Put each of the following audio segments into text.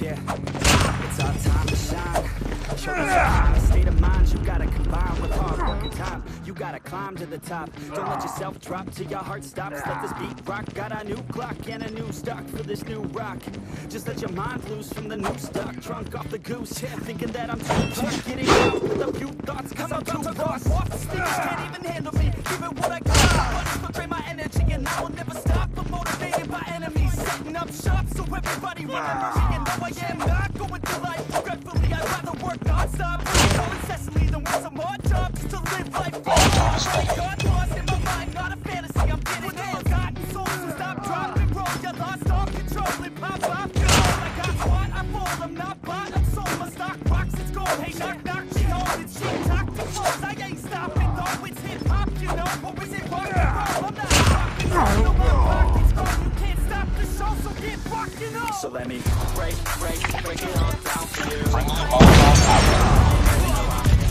Yeah, it's our time to shine. Show us a state of mind. You gotta combine with hard work and time. You gotta climb to the top. Don't let yourself drop till your heart stops. Let this beat rock. Got a new clock and a new stock for this new rock. Just let your mind loose from the new stock. Drunk off the goose, yeah, thinking that I'm too drunk. Getting out with a few thoughts, cause I'm too lost. Off the stage, can't even handle me. Give it what I got. But drain my energy and I will never stop. I'm motivated by enemies, setting up shop so everybody remembers me. And though I am not going through life regretfully, I'd rather work non-stop, so incessantly, than want some more job just to live life. I got lost in my mind, not a fantasy. I'm getting ill, gotten souls, so stop, drop, and roll. You lost all control and pop off. I got caught, I fall, I'm not bought, I'm sold. My stock rocks, it's gold. Hey, knock, knock, she holds it, she talked to close. I ain't stopping though, it's hip-hop, you know. Or is it rock and roll? I'm not rocking, I know my pocket's gone. You can't stop the show, so get fucking up. So let me break it all down for you. Bring them all down.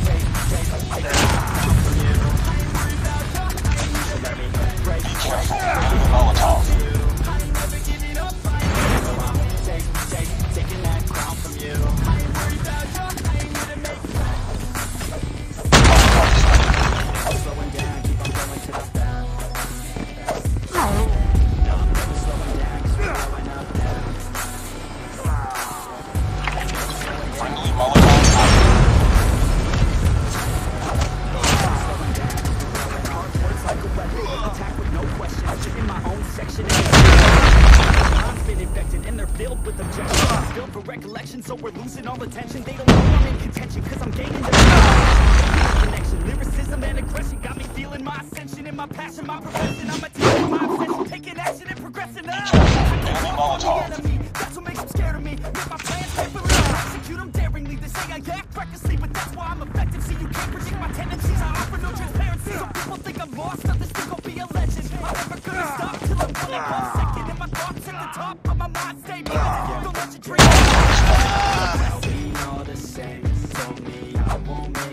Take taking that crown from you. I'm slowing down, keep on going to the back. No, I'm never slowing down, keep going up now. Friendly Molotov. Attack with no question. I should in my own section. I've been infected and they're filled with objections. I'm filled for recollection, so we're losing all attention. They don't know I'm in contention, cause I'm gaining the connection. Lyricism and aggression got me feeling my ascension and my passion, my profession. I'm attacking my obsession, taking action and progressing up. That's what makes them scared of me. Make my plans carefully, execute them daringly. They say I act recklessly, but that's why I'm effective. See, you can't predict my tendencies. I offer no transparency, so people think I'm lost. Now this thing gon' be a legend. I'm never gonna stop till I'm running 1 second. And my thoughts at the top, but my mind stay moving. Don't let your dreams. We all the same, so me, I won't.